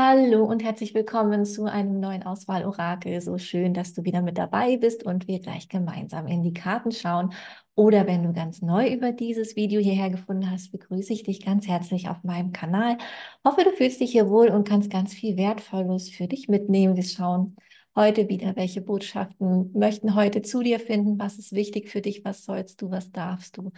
Hallo und herzlich willkommen zu einem neuen Auswahl-Orakel. So schön, dass du wieder mit dabei bist und wir gleich gemeinsam in die Karten schauen. Oder wenn du ganz neu über dieses Video hierher gefunden hast, begrüße ich dich ganz herzlich auf meinem Kanal. Hoffe, du fühlst dich hier wohl und kannst ganz viel Wertvolles für dich mitnehmen. Wir schauen heute wieder, welche Botschaften möchten heute zu dir finden, was ist wichtig für dich, was sollst du, was darfst du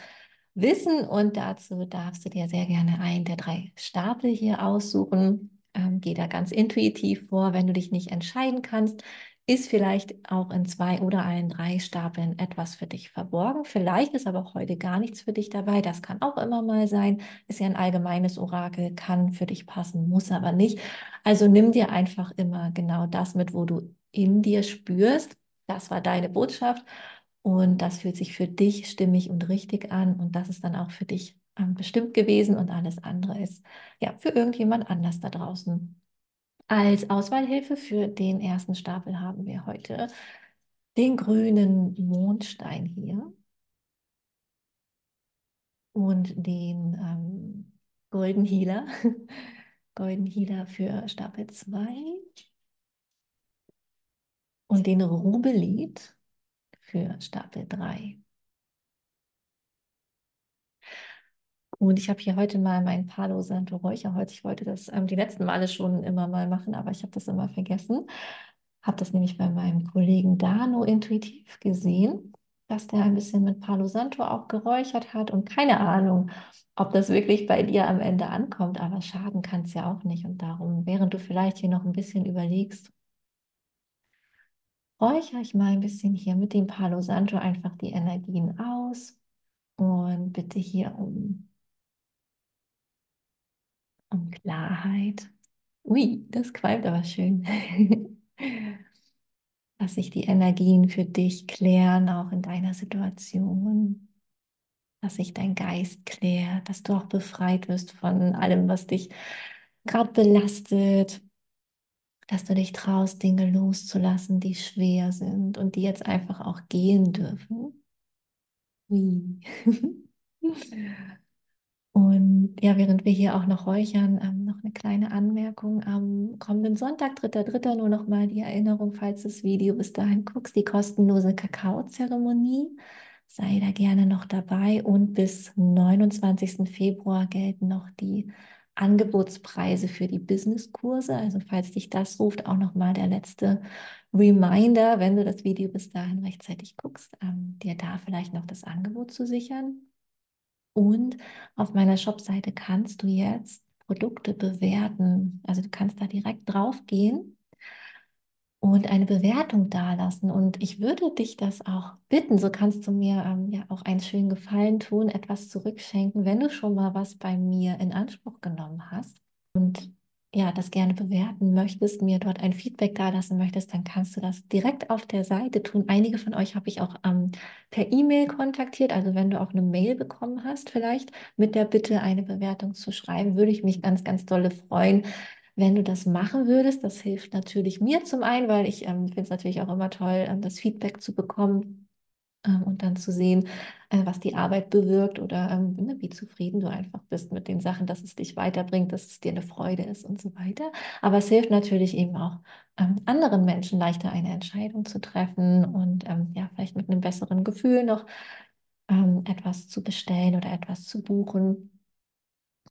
wissen. Und dazu darfst du dir sehr gerne einen der drei Stapel hier aussuchen. Geh da ganz intuitiv vor, wenn du dich nicht entscheiden kannst, ist vielleicht auch in zwei oder allen drei Stapeln etwas für dich verborgen. Vielleicht ist aber auch heute gar nichts für dich dabei, das kann auch immer mal sein. Ist ja ein allgemeines Orakel, kann für dich passen, muss aber nicht. Also nimm dir einfach immer genau das mit, wo du in dir spürst, das war deine Botschaft und das fühlt sich für dich stimmig und richtig an und das ist dann auch für dich bestimmt gewesen und alles andere ist ja für irgendjemand anders da draußen. Als Auswahlhilfe für den ersten Stapel haben wir heute den grünen Mondstein hier und den golden Healer, golden Healer für Stapel 2 und den Rubelit für Stapel 3. Und ich habe hier heute mal mein Palo Santo Räucherholz. Ich wollte das die letzten Male schon immer mal machen, aber ich habe das immer vergessen. Habe das nämlich bei meinem Kollegen Dano intuitiv gesehen, dass der ein bisschen mit Palo Santo auch geräuchert hat. Und keine Ahnung, ob das wirklich bei dir am Ende ankommt, aber schaden kann es ja auch nicht. Und darum, während du vielleicht hier noch ein bisschen überlegst, räuchere ich mal ein bisschen hier mit dem Palo Santo einfach die Energien aus und bitte hier um Klarheit. Ui, das qualmt aber schön. Dass sich die Energien für dich klären, auch in deiner Situation. Dass sich dein Geist klärt, dass du auch befreit wirst von allem, was dich gerade belastet. Dass du dich traust, Dinge loszulassen, die schwer sind und die jetzt einfach auch gehen dürfen. Ui. Und ja, während wir hier auch noch räuchern, noch eine kleine Anmerkung. Am kommenden Sonntag, 3.3. nur nochmal die Erinnerung, falls du das Video bis dahin guckst, die kostenlose Kakaozeremonie. Sei da gerne noch dabei und bis 29. Februar gelten noch die Angebotspreise für die Businesskurse. Also falls dich das ruft, auch nochmal der letzte Reminder, wenn du das Video bis dahin rechtzeitig guckst, dir da vielleicht noch das Angebot zu sichern. Und auf meiner Shopseite kannst du jetzt Produkte bewerten. Also du kannst da direkt drauf gehen und eine Bewertung dalassen. Und ich würde dich das auch bitten, so kannst du mir ja auch einen schönen Gefallen tun, etwas zurückschenken, wenn du schon mal was bei mir in Anspruch genommen hast und ja, das gerne bewerten möchtest, mir dort ein Feedback dalassen möchtest, dann kannst du das direkt auf der Seite tun. Einige von euch habe ich auch per E-Mail kontaktiert, also wenn du auch eine Mail bekommen hast vielleicht mit der Bitte, eine Bewertung zu schreiben, würde ich mich ganz, ganz dolle freuen, wenn du das machen würdest. Das hilft natürlich mir zum einen, weil ich finde es natürlich auch immer toll, das Feedback zu bekommen und dann zu sehen, was die Arbeit bewirkt oder wie zufrieden du einfach bist mit den Sachen, dass es dich weiterbringt, dass es dir eine Freude ist und so weiter. Aber es hilft natürlich eben auch anderen Menschen leichter eine Entscheidung zu treffen und ja, vielleicht mit einem besseren Gefühl noch etwas zu bestellen oder etwas zu buchen.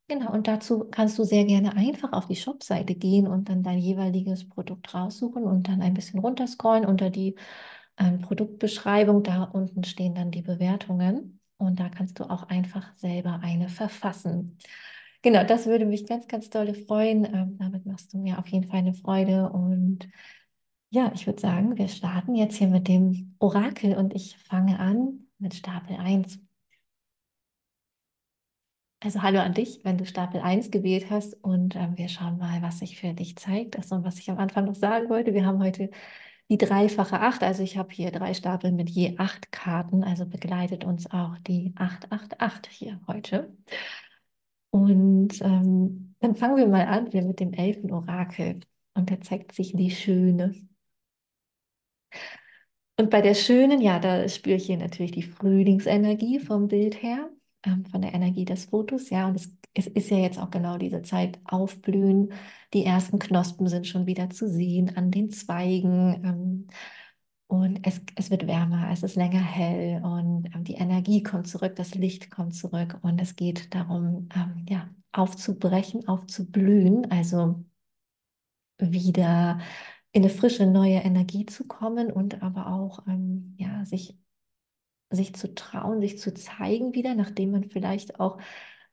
Genau, und dazu kannst du sehr gerne einfach auf die Shopseite gehen und dann dein jeweiliges Produkt raussuchen und dann ein bisschen runterscrollen unter die Produktbeschreibung, da unten stehen dann die Bewertungen und da kannst du auch einfach selber eine verfassen. Genau, das würde mich ganz, ganz doll freuen. Damit machst du mir auf jeden Fall eine Freude und ja, ich würde sagen, wir starten jetzt hier mit dem Orakel und ich fange an mit Stapel 1. Also hallo an dich, wenn du Stapel 1 gewählt hast und wir schauen mal, was sich für dich zeigt. Also was ich am Anfang noch sagen wollte, wir haben heute die dreifache 8, also ich habe hier 3 Stapel mit je 8 Karten, also begleitet uns auch die 888 hier heute. Und dann fangen wir mal an wieder mit dem Elfen-Orakel. Und da zeigt sich die Schöne. Und bei der Schönen, ja, da spüre ich hier natürlich die Frühlingsenergie vom Bild her. von der Energie des Fotos, ja, und es ist ja jetzt auch genau diese Zeit, aufblühen, die ersten Knospen sind schon wieder zu sehen an den Zweigen, und es wird wärmer, es ist länger hell und die Energie kommt zurück, das Licht kommt zurück und es geht darum, ja, aufzubrechen, aufzublühen, also wieder in eine frische, neue Energie zu kommen und aber auch, ja, sich zu trauen, sich zu zeigen wieder, nachdem man vielleicht auch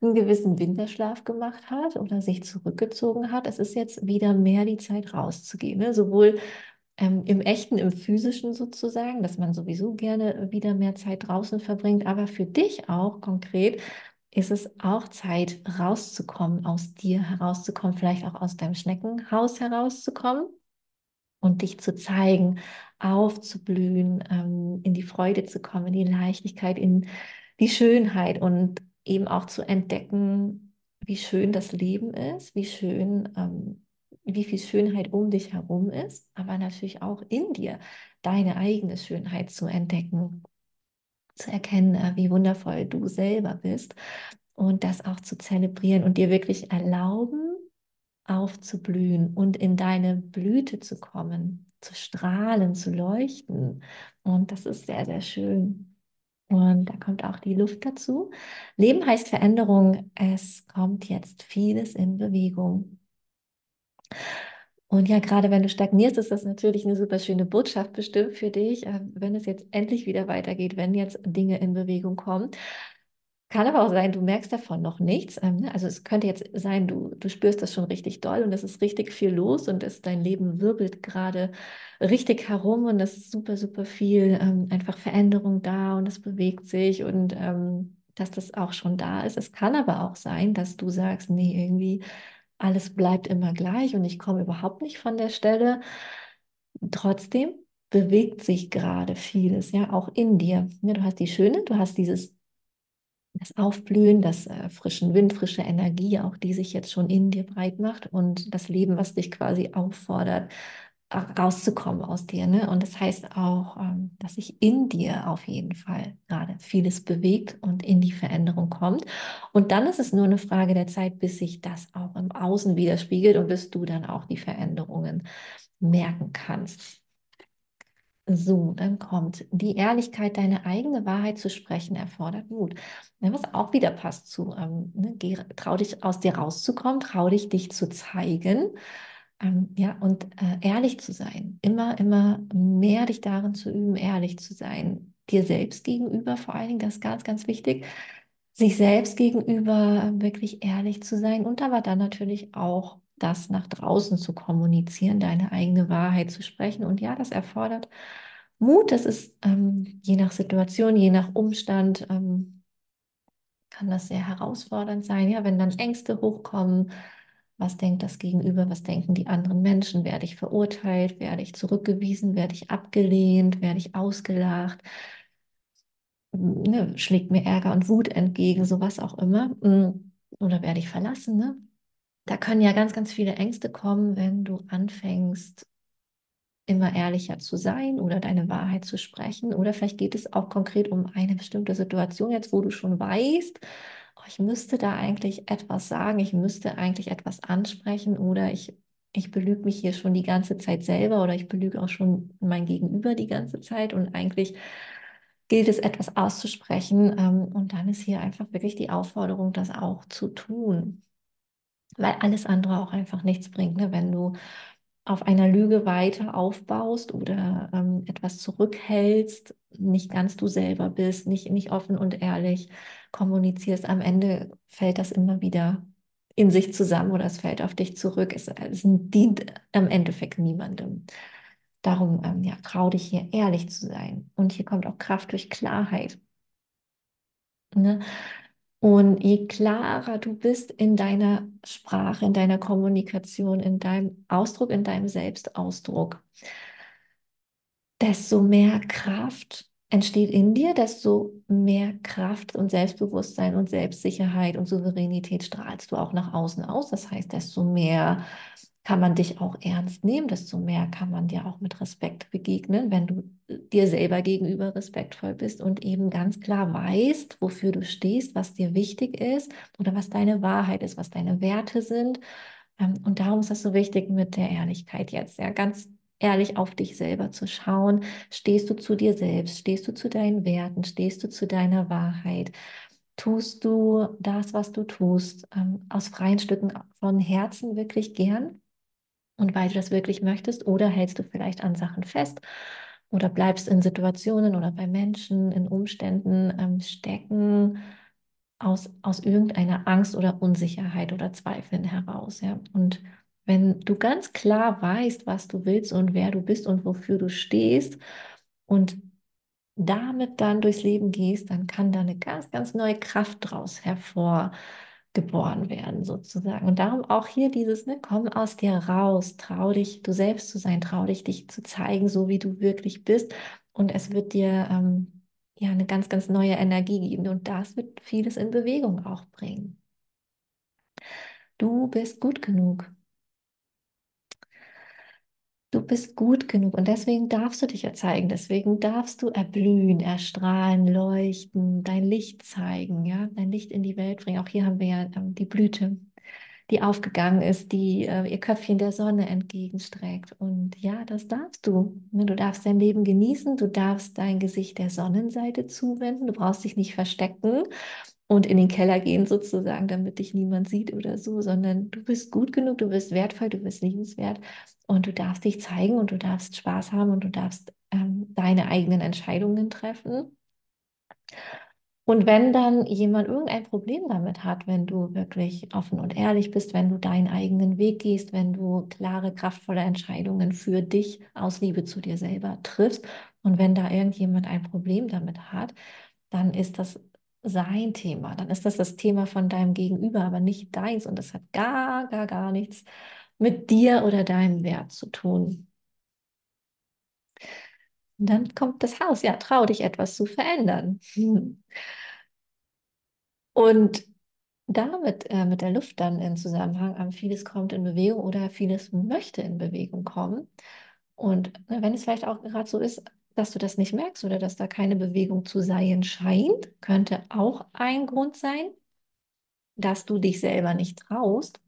einen gewissen Winterschlaf gemacht hat oder sich zurückgezogen hat. Es ist jetzt wieder mehr die Zeit rauszugehen, ne? Sowohl im Echten, im Physischen sozusagen, dass man sowieso gerne wieder mehr Zeit draußen verbringt, aber für dich auch konkret ist es auch Zeit, rauszukommen, aus dir herauszukommen, vielleicht auch aus deinem Schneckenhaus herauszukommen und dich zu zeigen, aufzublühen, in die Freude zu kommen, in die Leichtigkeit, in die Schönheit und eben auch zu entdecken, wie schön das Leben ist, wie schön, wie viel Schönheit um dich herum ist, aber natürlich auch in dir deine eigene Schönheit zu entdecken, zu erkennen, wie wundervoll du selber bist und das auch zu zelebrieren und dir wirklich erlauben, aufzublühen und in deine Blüte zu kommen, zu strahlen, zu leuchten. Und das ist sehr, sehr schön. Und da kommt auch die Luft dazu. Leben heißt Veränderung. Es kommt jetzt vieles in Bewegung. Und ja, gerade wenn du stagnierst, ist das natürlich eine super schöne Botschaft bestimmt für dich, wenn es jetzt endlich wieder weitergeht, wenn jetzt Dinge in Bewegung kommen. Kann aber auch sein, du merkst davon noch nichts. Also es könnte jetzt sein, du spürst das schon richtig doll und es ist richtig viel los und dein Leben wirbelt gerade richtig herum und es ist super, super viel einfach Veränderung da und es bewegt sich und dass das auch schon da ist. Es kann aber auch sein, dass du sagst, nee, irgendwie alles bleibt immer gleich und ich komme überhaupt nicht von der Stelle. Trotzdem bewegt sich gerade vieles, ja, auch in dir. Ja, du hast die Schöne, du hast das Aufblühen, das frischen Wind, frische Energie, auch die sich jetzt schon in dir breit macht und das Leben, was dich quasi auffordert, rauszukommen aus dir, ne? Und das heißt auch, dass sich in dir auf jeden Fall gerade vieles bewegt und in die Veränderung kommt. Und dann ist es nur eine Frage der Zeit, bis sich das auch im Außen widerspiegelt und bis du dann auch die Veränderungen merken kannst. So, dann kommt die Ehrlichkeit, deine eigene Wahrheit zu sprechen, erfordert Mut. Was auch wieder passt zu, ne? Trau dich, aus dir rauszukommen, trau dich, dich zu zeigen, ja, und ehrlich zu sein. Immer mehr dich darin zu üben, ehrlich zu sein. Dir selbst gegenüber vor allen Dingen, das ist ganz, ganz wichtig, sich selbst gegenüber wirklich ehrlich zu sein und aber dann natürlich auch das nach draußen zu kommunizieren, deine eigene Wahrheit zu sprechen. Und ja, das erfordert Mut. Das ist je nach Situation, je nach Umstand, kann das sehr herausfordernd sein. Ja, wenn dann Ängste hochkommen, was denkt das Gegenüber, was denken die anderen Menschen? Werde ich verurteilt, werde ich zurückgewiesen, werde ich abgelehnt, werde ich ausgelacht? Ne, schlägt mir Ärger und Wut entgegen, sowas auch immer. Oder werde ich verlassen, ne? Da können ja ganz, ganz viele Ängste kommen, wenn du anfängst, immer ehrlicher zu sein oder deine Wahrheit zu sprechen. Oder vielleicht geht es auch konkret um eine bestimmte Situation jetzt, wo du schon weißt, oh, ich müsste da eigentlich etwas sagen, ich müsste eigentlich etwas ansprechen oder ich belüge mich hier schon die ganze Zeit selber oder ich belüge auch schon mein Gegenüber die ganze Zeit und eigentlich gilt es, etwas auszusprechen. Und dann ist hier einfach wirklich die Aufforderung, das auch zu tun. Weil alles andere auch einfach nichts bringt, ne? Wenn du auf einer Lüge weiter aufbaust oder etwas zurückhältst, nicht ganz du selber bist, nicht offen und ehrlich kommunizierst, am Ende fällt das immer wieder in sich zusammen oder es fällt auf dich zurück, es dient im Endeffekt niemandem. Darum, ja, trau dich hier ehrlich zu sein. Und hier kommt auch Kraft durch Klarheit. Ne? Und je klarer du bist in deiner Sprache, in deiner Kommunikation, in deinem Ausdruck, in deinem Selbstausdruck, desto mehr Kraft entsteht in dir, desto mehr Kraft und Selbstbewusstsein und Selbstsicherheit und Souveränität strahlst du auch nach außen aus. Das heißt, desto mehr kann man dich auch ernst nehmen, desto mehr kann man dir auch mit Respekt begegnen, wenn du dir selber gegenüber respektvoll bist und eben ganz klar weißt, wofür du stehst, was dir wichtig ist oder was deine Wahrheit ist, was deine Werte sind. Und darum ist das so wichtig mit der Ehrlichkeit jetzt, ja, ganz ehrlich auf dich selber zu schauen. Stehst du zu dir selbst? Stehst du zu deinen Werten? Stehst du zu deiner Wahrheit? Tust du das, was du tust, aus freien Stücken von Herzen wirklich gern und weil du das wirklich möchtest? Oder hältst du vielleicht an Sachen fest oder bleibst in Situationen oder bei Menschen, in Umständen stecken aus irgendeiner Angst oder Unsicherheit oder Zweifeln heraus? Ja? Und wenn du ganz klar weißt, was du willst und wer du bist und wofür du stehst und damit dann durchs Leben gehst, dann kann da eine ganz, ganz neue Kraft draus hervorgeboren werden sozusagen. Und darum auch hier dieses, ne, komm aus dir raus, trau dich, du selbst zu sein, trau dich zu zeigen, so wie du wirklich bist. Und es wird dir ja eine ganz, ganz neue Energie geben und das wird vieles in Bewegung auch bringen. Du bist gut genug. Du bist gut genug und deswegen darfst du dich ja zeigen, deswegen darfst du erblühen, erstrahlen, leuchten, dein Licht zeigen, ja, dein Licht in die Welt bringen. Auch hier haben wir ja die Blüte, die aufgegangen ist, die ihr Köpfchen der Sonne entgegenstreckt. Und ja, das darfst du. Du darfst dein Leben genießen, du darfst dein Gesicht der Sonnenseite zuwenden, du brauchst dich nicht verstecken und in den Keller gehen sozusagen, damit dich niemand sieht oder so, sondern du bist gut genug, du bist wertvoll, du bist liebenswert und du darfst dich zeigen und du darfst Spaß haben und du darfst deine eigenen Entscheidungen treffen. Und wenn dann jemand irgendein Problem damit hat, wenn du wirklich offen und ehrlich bist, wenn du deinen eigenen Weg gehst, wenn du klare, kraftvolle Entscheidungen für dich aus Liebe zu dir selber triffst und wenn da irgendjemand ein Problem damit hat, dann ist das sein Thema, dann ist das Thema von deinem Gegenüber, aber nicht deins und das hat gar nichts mit dir oder deinem Wert zu tun. Und dann kommt das Haus, ja, trau dich etwas zu verändern. Und damit mit der Luft dann in Zusammenhang, vieles kommt in Bewegung oder vieles möchte in Bewegung kommen. Und wenn es vielleicht auch gerade so ist, dass du das nicht merkst oder dass da keine Bewegung zu sein scheint, könnte auch ein Grund sein, dass du dich selber nicht traust,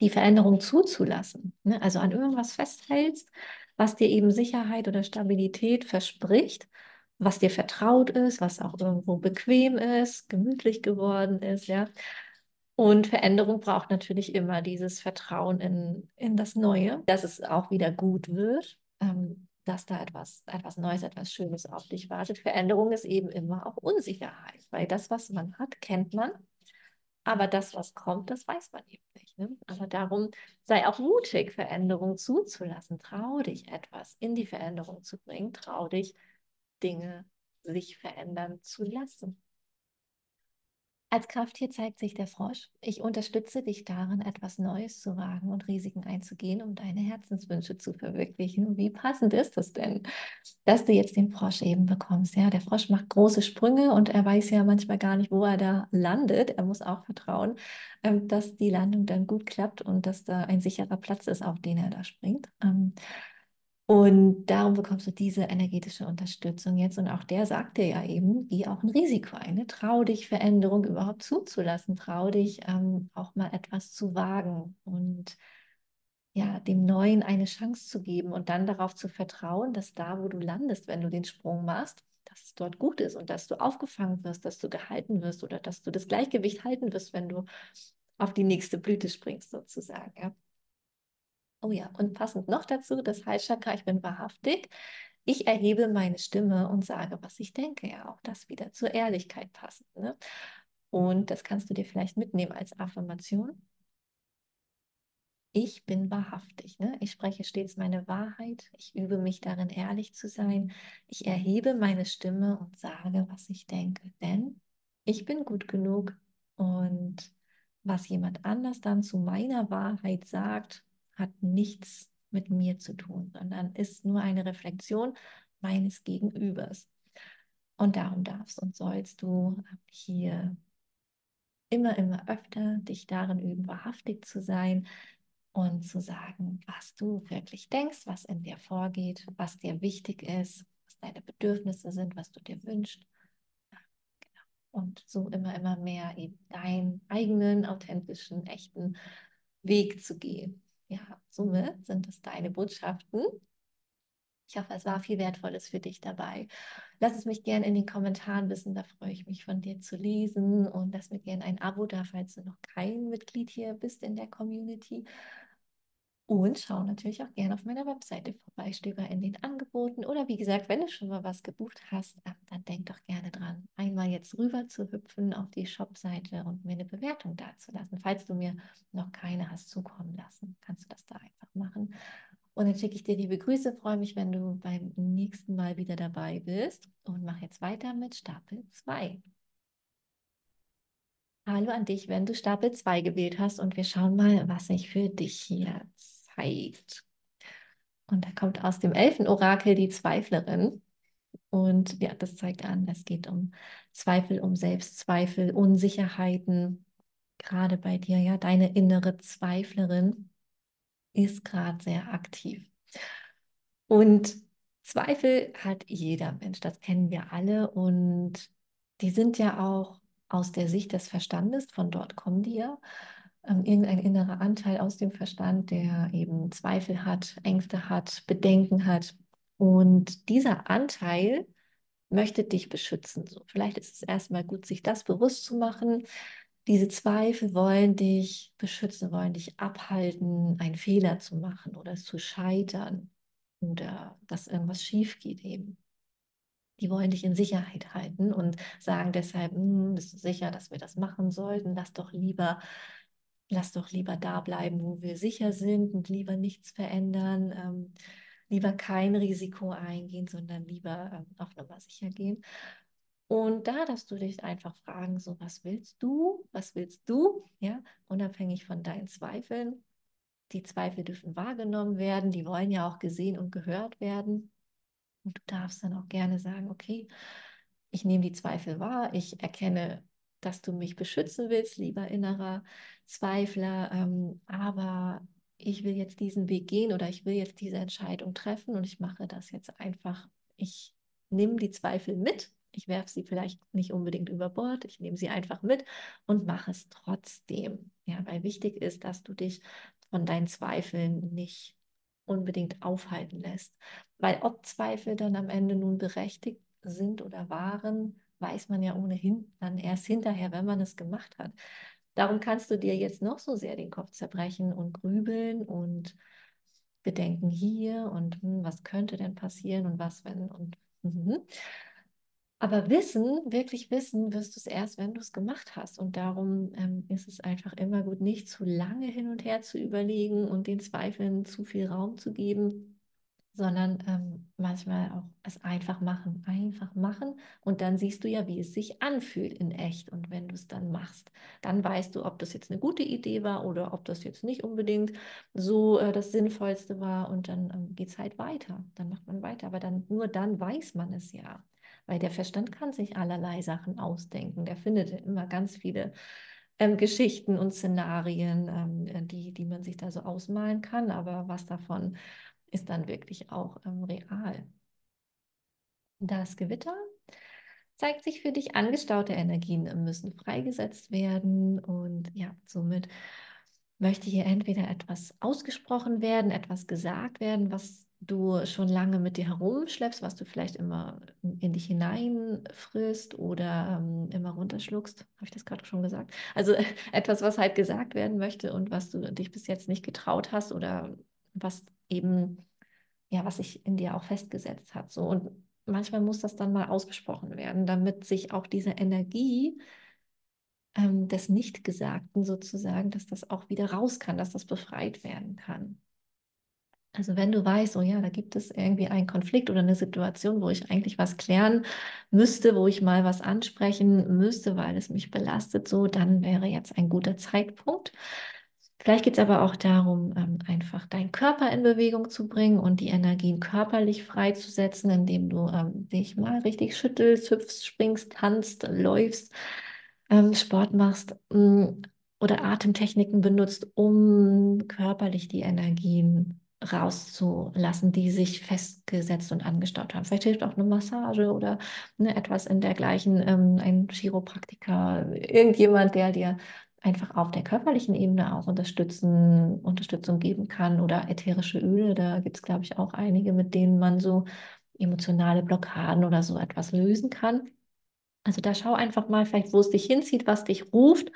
die Veränderung zuzulassen. Also an irgendwas festhältst, was dir eben Sicherheit oder Stabilität verspricht, was dir vertraut ist, was auch irgendwo bequem ist, gemütlich geworden ist, ja. Und Veränderung braucht natürlich immer dieses Vertrauen in das Neue, dass es auch wieder gut wird, dass da etwas Neues, etwas Schönes auf dich wartet. Veränderung ist eben immer auch Unsicherheit, weil das, was man hat, kennt man, aber das, was kommt, das weiß man eben nicht. Ne? Aber darum sei auch mutig, Veränderung zuzulassen. Trau dich, etwas in die Veränderung zu bringen. Trau dich, Dinge sich verändern zu lassen. Als Krafttier zeigt sich der Frosch. Ich unterstütze dich darin, etwas Neues zu wagen und Risiken einzugehen, um deine Herzenswünsche zu verwirklichen. Wie passend ist das denn, dass du jetzt den Frosch eben bekommst? Ja, der Frosch macht große Sprünge und er weiß ja manchmal gar nicht, wo er da landet. Er muss auch vertrauen, dass die Landung dann gut klappt und dass da ein sicherer Platz ist, auf den er da springt. Und darum bekommst du diese energetische Unterstützung jetzt. Und auch der sagt dir ja eben, geh auch ein Risiko ein. Ne? Trau dich, Veränderung überhaupt zuzulassen. Trau dich, auch mal etwas zu wagen und ja, dem Neuen eine Chance zu geben und dann darauf zu vertrauen, dass da, wo du landest, wenn du den Sprung machst, dass es dort gut ist und dass du aufgefangen wirst, dass du gehalten wirst oder dass du das Gleichgewicht halten wirst, wenn du auf die nächste Blüte springst sozusagen, ja. Oh ja, und passend noch dazu, das Halschakra, ich bin wahrhaftig, ich erhebe meine Stimme und sage, was ich denke, ja, auch das wieder zur Ehrlichkeit passend, ne? Und das kannst du dir vielleicht mitnehmen als Affirmation. Ich bin wahrhaftig, ne? Ich spreche stets meine Wahrheit, ich übe mich darin, ehrlich zu sein, ich erhebe meine Stimme und sage, was ich denke, denn ich bin gut genug und was jemand anders dann zu meiner Wahrheit sagt, hat nichts mit mir zu tun, sondern ist nur eine Reflexion meines Gegenübers. Und darum darfst und sollst du hier immer öfter dich darin üben, wahrhaftig zu sein, und zu sagen, was du wirklich denkst, was in dir vorgeht, was dir wichtig ist, was deine Bedürfnisse sind, was du dir wünschst. Ja, genau. Und so immer mehr eben deinen eigenen, authentischen, echten Weg zu gehen. Ja, somit sind es deine Botschaften. Ich hoffe, es war viel Wertvolles für dich dabei. Lass es mich gerne in den Kommentaren wissen, da freue ich mich von dir zu lesen. Und lass mir gerne ein Abo da, falls du noch kein Mitglied hier bist in der Community. Und schau natürlich auch gerne auf meiner Webseite vorbei, stöber in den Angeboten. Oder wie gesagt, wenn du schon mal was gebucht hast, dann denk doch gerne dran, einmal jetzt rüber zu hüpfen auf die Shop-Seite und mir eine Bewertung dazulassen. Falls du mir noch keine hast zukommen lassen, kannst du das da einfach machen. Und dann schicke ich dir liebe Grüße, freue mich, wenn du beim nächsten Mal wieder dabei bist. Und mach jetzt weiter mit Stapel 2. Hallo an dich, wenn du Stapel 2 gewählt hast. Und wir schauen mal, was sich für dich hier zeigt. Und da kommt aus dem Elfen-Orakel die Zweiflerin. Und ja, das zeigt an, es geht um Zweifel, um Selbstzweifel, Unsicherheiten. Gerade bei dir, ja, deine innere Zweiflerin ist gerade sehr aktiv. Und Zweifel hat jeder Mensch, das kennen wir alle. Und die sind ja auch aus der Sicht des Verstandes, von dort kommen die ja. Irgendein innerer Anteil aus dem Verstand, der eben Zweifel hat, Ängste hat, Bedenken hat. Und dieser Anteil möchte dich beschützen. So, vielleicht ist es erstmal gut, sich das bewusst zu machen. Diese Zweifel wollen dich beschützen, wollen dich abhalten, einen Fehler zu machen oder zu scheitern oder dass irgendwas schief geht eben. Die wollen dich in Sicherheit halten und sagen deshalb, bist du sicher, dass wir das machen sollten? Lass doch lieber da bleiben, wo wir sicher sind und lieber nichts verändern, lieber kein Risiko eingehen, sondern lieber auf Nummer sicher gehen. Und da darfst du dich einfach fragen, so was willst du, ja, unabhängig von deinen Zweifeln. Die Zweifel dürfen wahrgenommen werden, die wollen ja auch gesehen und gehört werden. Und du darfst dann auch gerne sagen, okay, ich nehme die Zweifel wahr, ich erkenne, dass du mich beschützen willst, lieber innerer Zweifler, aber ich will jetzt diesen Weg gehen oder ich will jetzt diese Entscheidung treffen und ich mache das jetzt einfach, ich nehme die Zweifel mit. Ich werfe sie vielleicht nicht unbedingt über Bord, ich nehme sie einfach mit und mache es trotzdem. Ja, weil wichtig ist, dass du dich von deinen Zweifeln nicht unbedingt aufhalten lässt. Weil ob Zweifel dann am Ende nun berechtigt sind oder waren, weiß man ja ohnehin dann erst hinterher, wenn man es gemacht hat. Darum kannst du dir jetzt noch so sehr den Kopf zerbrechen und grübeln und Bedenken hier und was könnte denn passieren und was, wenn und Aber wirklich wissen, wirst du es erst, wenn du es gemacht hast. Und darum ist es einfach immer gut, nicht zu lange hin und her zu überlegen und den Zweifeln zu viel Raum zu geben, sondern manchmal auch es einfach machen. Und dann siehst du ja, wie es sich anfühlt in echt. Und wenn du es dann machst, dann weißt du, ob das jetzt eine gute Idee war oder ob das jetzt nicht unbedingt so das Sinnvollste war. Und dann geht es halt weiter. Dann macht man weiter. Aber dann nur dann weiß man es ja. Weil der Verstand kann sich allerlei Sachen ausdenken. Der findet immer ganz viele Geschichten und Szenarien, die man sich da so ausmalen kann. Aber was davon ist dann wirklich auch real? Das Gewitter zeigt sich für dich. Angestaute Energien müssen freigesetzt werden. Und ja, somit möchte hier entweder etwas ausgesprochen werden, etwas gesagt werden, was du schon lange mit dir herumschleppst, was du vielleicht immer in dich hineinfrisst oder immer runterschluckst. Habe ich das gerade schon gesagt? Also etwas, was halt gesagt werden möchte und was du dich bis jetzt nicht getraut hast oder was eben, ja, was sich in dir auch festgesetzt hat. So. Und manchmal muss das dann mal ausgesprochen werden, damit sich auch diese Energie des Nichtgesagten sozusagen, dass das auch wieder raus kann, dass das befreit werden kann. Also wenn du weißt, oh ja, da gibt es irgendwie einen Konflikt oder eine Situation, wo ich eigentlich was klären müsste, wo ich mal was ansprechen müsste, weil es mich belastet, so, dann wäre jetzt ein guter Zeitpunkt. Vielleicht geht es aber auch darum, einfach deinen Körper in Bewegung zu bringen und die Energien körperlich freizusetzen, indem du dich mal richtig schüttelst, hüpfst, springst, tanzt, läufst, Sport machst. oder Atemtechniken benutzt, um körperlich die Energien rauszulassen, die sich festgesetzt und angestaut haben. Vielleicht hilft auch eine Massage oder etwas in dergleichen, ein Chiropraktiker, irgendjemand, der dir einfach auf der körperlichen Ebene auch Unterstützung geben kann, oder ätherische Öle. Da gibt es, glaube ich, auch einige, mit denen man so emotionale Blockaden oder so etwas lösen kann. Also da schau einfach mal vielleicht, wo es dich hinzieht, was dich ruft,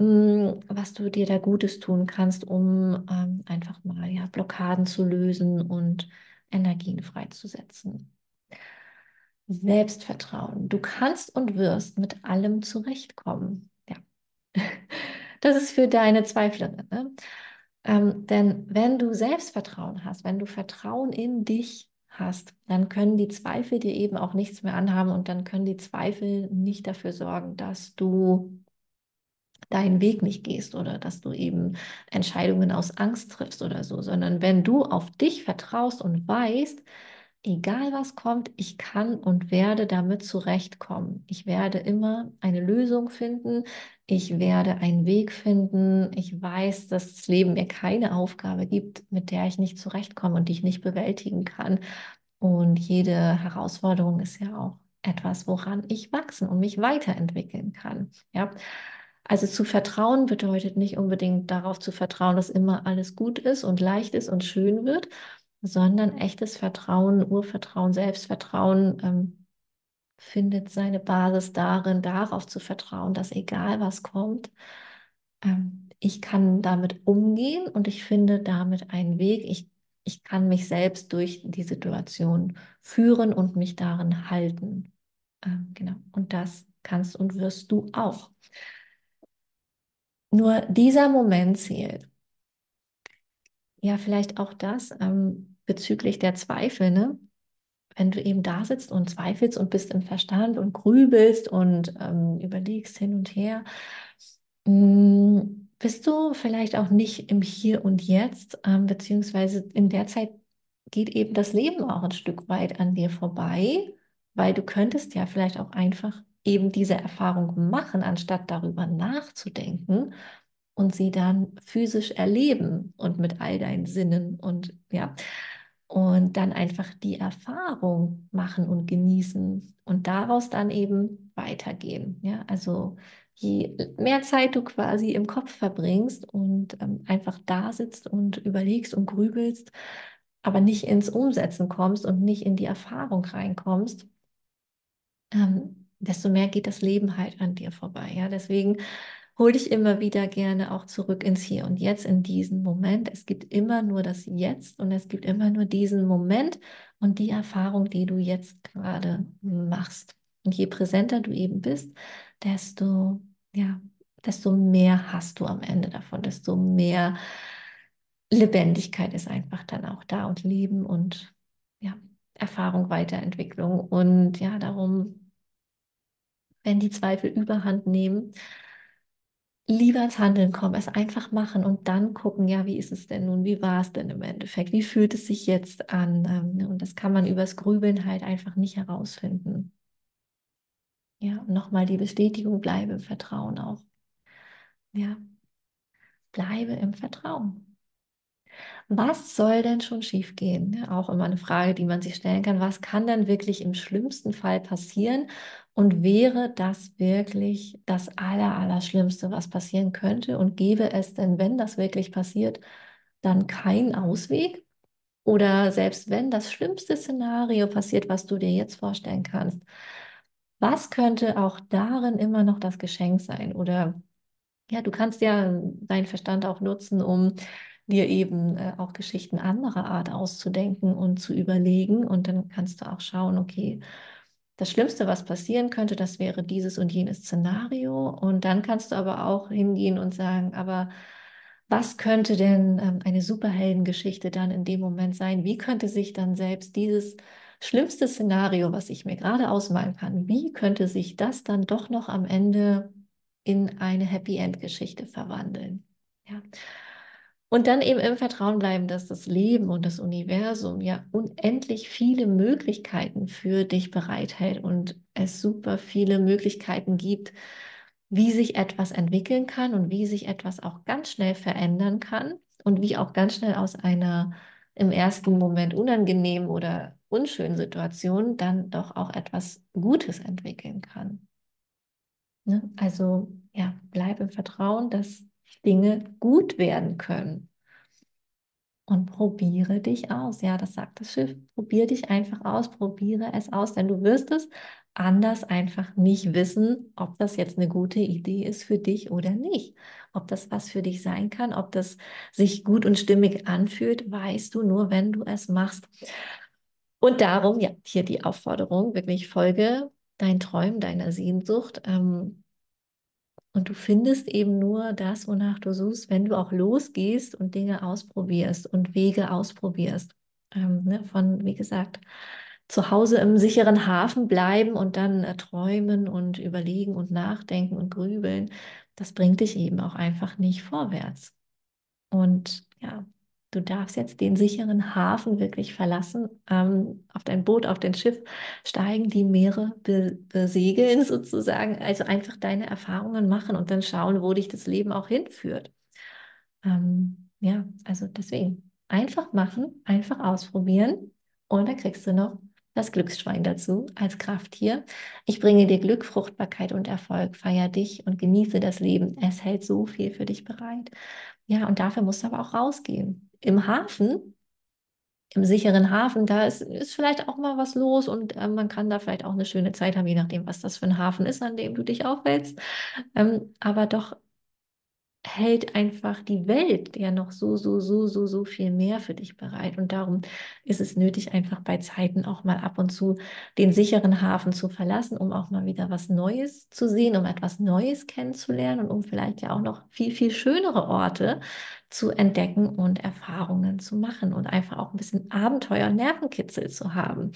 was du dir da Gutes tun kannst, um einfach mal Blockaden zu lösen und Energien freizusetzen. Selbstvertrauen. Du kannst und wirst mit allem zurechtkommen. Ja, das ist für deine Zweiflerin, ne? Denn wenn du Selbstvertrauen hast, wenn du Vertrauen in dich hast, dann können die Zweifel dir eben auch nichts mehr anhaben, und dann können die Zweifel nicht dafür sorgen, dass du deinen Weg nicht gehst oder dass du eben Entscheidungen aus Angst triffst oder so, sondern wenn du auf dich vertraust und weißt, egal was kommt, ich kann und werde damit zurechtkommen. Ich werde immer eine Lösung finden, ich werde einen Weg finden. Ich weiß, dass das Leben mir keine Aufgabe gibt, mit der ich nicht zurechtkomme und die ich nicht bewältigen kann. Und jede Herausforderung ist ja auch etwas, woran ich wachsen und mich weiterentwickeln kann. Ja? Also zu vertrauen bedeutet nicht unbedingt darauf zu vertrauen, dass immer alles gut ist und leicht ist und schön wird, sondern echtes Vertrauen, Urvertrauen, Selbstvertrauen findet seine Basis darin, darauf zu vertrauen, dass egal was kommt, ich kann damit umgehen und ich finde damit einen Weg. Ich kann mich selbst durch die Situation führen und mich darin halten. Genau. Und das kannst und wirst du auch. Nur dieser Moment zählt. Ja, vielleicht auch das bezüglich der Zweifel, ne? Wenn du eben da sitzt und zweifelst und bist im Verstand und grübelst und überlegst hin und her, bist du vielleicht auch nicht im Hier und Jetzt, beziehungsweise in der Zeit geht eben das Leben auch ein Stück weit an dir vorbei, weil du könntest ja vielleicht auch einfach eben diese Erfahrung machen, anstatt darüber nachzudenken, und sie dann physisch erleben und mit all deinen Sinnen und dann einfach die Erfahrung machen und genießen und daraus dann eben weitergehen. Ja? Also je mehr Zeit du quasi im Kopf verbringst und einfach da sitzt und überlegst und grübelst, aber nicht ins Umsetzen kommst und nicht in die Erfahrung reinkommst, desto mehr geht das Leben halt an dir vorbei. Ja? Deswegen hol dich immer wieder gerne auch zurück ins Hier und Jetzt, in diesen Moment. Es gibt immer nur das Jetzt und es gibt immer nur diesen Moment und die Erfahrung, die du jetzt gerade machst. Und je präsenter du eben bist, desto mehr hast du am Ende davon, desto mehr Lebendigkeit ist einfach dann auch da und Leben und Erfahrung, Weiterentwicklung. Und ja, darum, wenn die Zweifel überhand nehmen, lieber ins Handeln kommen, es einfach machen und dann gucken, ja, wie ist es denn nun, wie war es denn im Endeffekt, wie fühlt es sich jetzt an? Und das kann man übers Grübeln halt einfach nicht herausfinden. Ja, nochmal die Bestätigung, bleibe im Vertrauen auch. Ja, bleibe im Vertrauen. Was soll denn schon schief gehen? Ja, auch immer eine Frage, die man sich stellen kann. Was kann denn wirklich im schlimmsten Fall passieren? Und wäre das wirklich das Allerschlimmste, was passieren könnte? Und gäbe es denn, wenn das wirklich passiert, dann keinen Ausweg? Oder selbst wenn das schlimmste Szenario passiert, was du dir jetzt vorstellen kannst, was könnte auch darin immer noch das Geschenk sein? Oder ja, du kannst ja deinen Verstand auch nutzen, um dir eben auch Geschichten anderer Art auszudenken und zu überlegen. Und dann kannst du auch schauen, okay, das Schlimmste, was passieren könnte, das wäre dieses und jenes Szenario. Und dann kannst du aber auch hingehen und sagen, aber was könnte denn eine Superheldengeschichte dann in dem Moment sein? Wie könnte sich dann selbst dieses schlimmste Szenario, was ich mir gerade ausmalen kann, wie könnte sich das dann doch noch am Ende in eine Happy-End-Geschichte verwandeln? Ja. Und dann eben im Vertrauen bleiben, dass das Leben und das Universum ja unendlich viele Möglichkeiten für dich bereithält und es super viele Möglichkeiten gibt, wie sich etwas entwickeln kann und wie sich etwas auch ganz schnell verändern kann und wie auch ganz schnell aus einer im ersten Moment unangenehmen oder unschönen Situation dann doch auch etwas Gutes entwickeln kann. Ne? Also ja, bleib im Vertrauen, dass Dinge gut werden können. Und probiere dich aus. Ja, das sagt das Schiff. Probiere dich einfach aus, probiere es aus, denn du wirst es anders einfach nicht wissen, ob das jetzt eine gute Idee ist für dich oder nicht. Ob das was für dich sein kann, ob das sich gut und stimmig anfühlt, weißt du nur, wenn du es machst. Und darum, ja, hier die Aufforderung, wirklich folge deinen Träumen, deiner Sehnsucht. Und du findest eben nur das, wonach du suchst, wenn du auch losgehst und Dinge ausprobierst und Wege ausprobierst. Von, wie gesagt, zu Hause im sicheren Hafen bleiben und dann träumen und überlegen und nachdenken und grübeln, das bringt dich eben auch einfach nicht vorwärts. Und ja, du darfst jetzt den sicheren Hafen wirklich verlassen, auf dein Boot, auf dein Schiff steigen, die Meere besegeln sozusagen, also einfach deine Erfahrungen machen und dann schauen, wo dich das Leben auch hinführt. Ja, also deswegen einfach machen, einfach ausprobieren und dann kriegst du noch das Glücksschwein dazu als Krafttier. Ich bringe dir Glück, Fruchtbarkeit und Erfolg. Feier dich und genieße das Leben. Es hält so viel für dich bereit. Ja, und dafür musst du aber auch rausgehen. Im Hafen, im sicheren Hafen, da ist vielleicht auch mal was los und man kann da vielleicht auch eine schöne Zeit haben, je nachdem, was das für ein Hafen ist, an dem du dich aufhältst. Aber doch hält einfach die Welt ja noch so viel mehr für dich bereit. Und darum ist es nötig, einfach bei Zeiten auch mal ab und zu den sicheren Hafen zu verlassen, um auch mal wieder was Neues zu sehen, um etwas Neues kennenzulernen und um vielleicht ja auch noch viel schönere Orte zu entdecken und Erfahrungen zu machen und einfach auch ein bisschen Abenteuer und Nervenkitzel zu haben.